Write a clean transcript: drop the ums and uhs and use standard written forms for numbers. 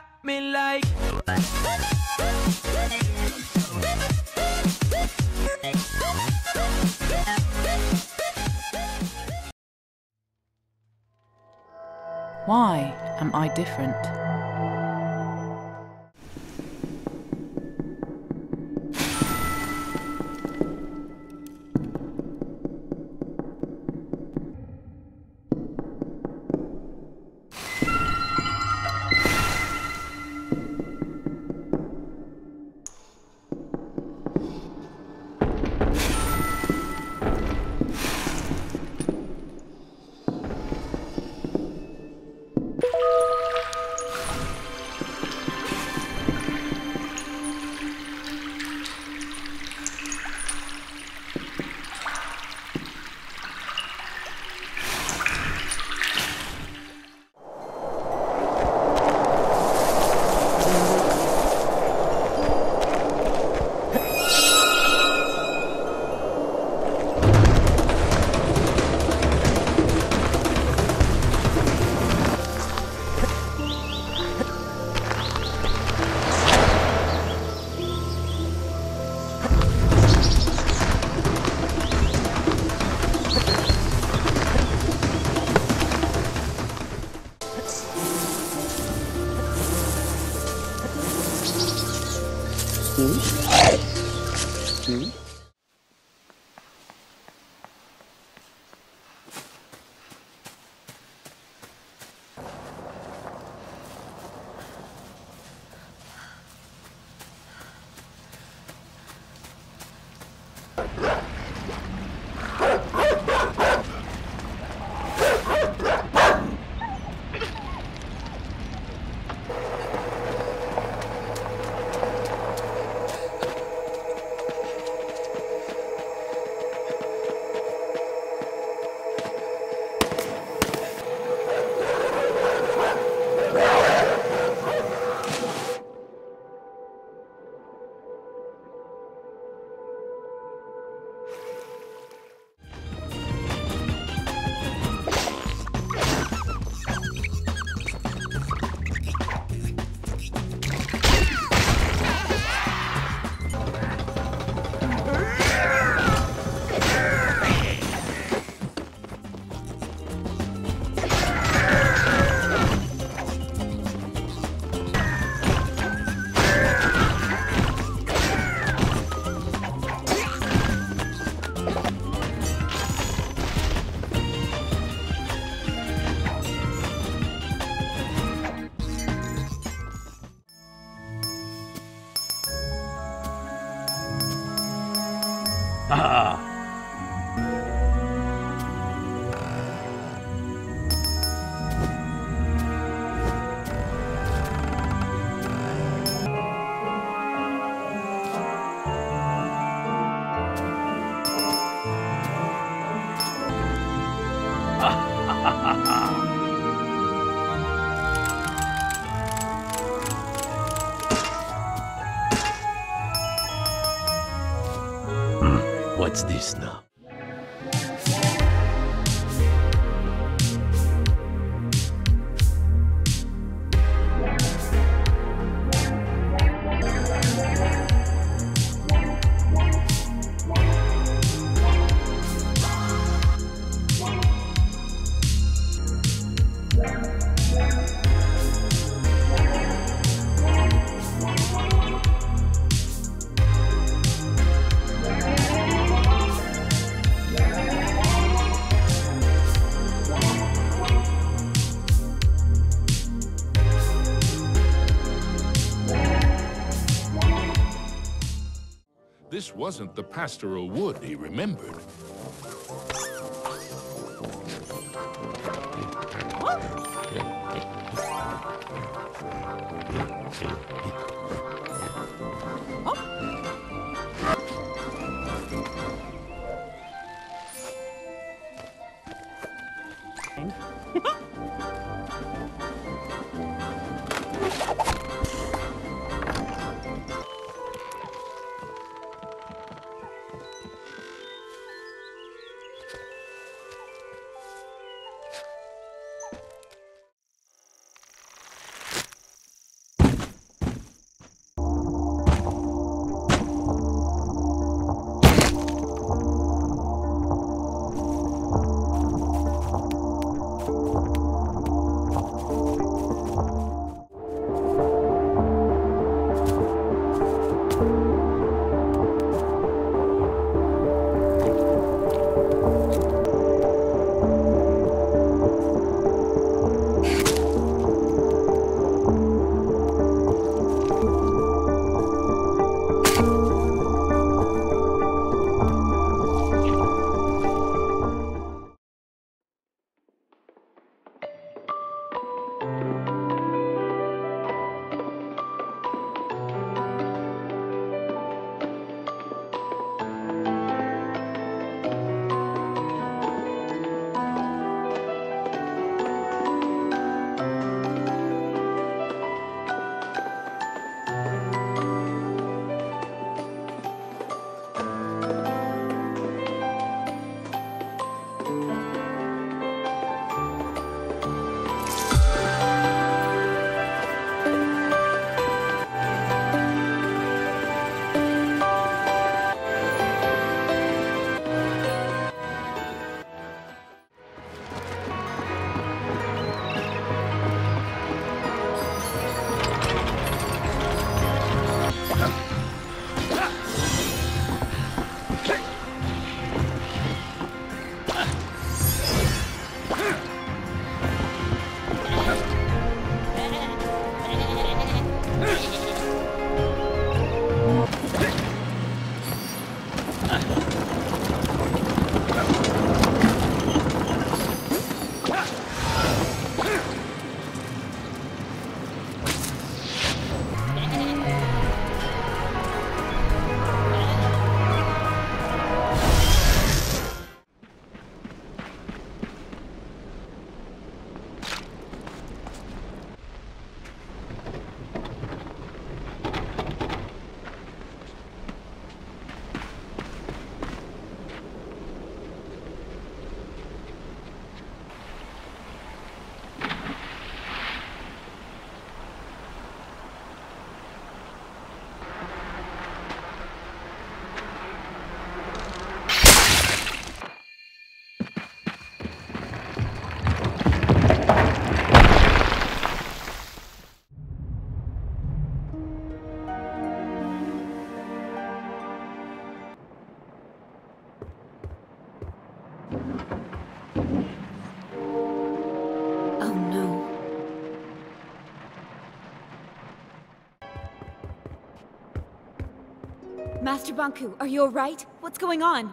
got me like. Why am I different? What's this now? This wasn't the pastoral wood he remembered. Master Banku, are you alright? What's going on?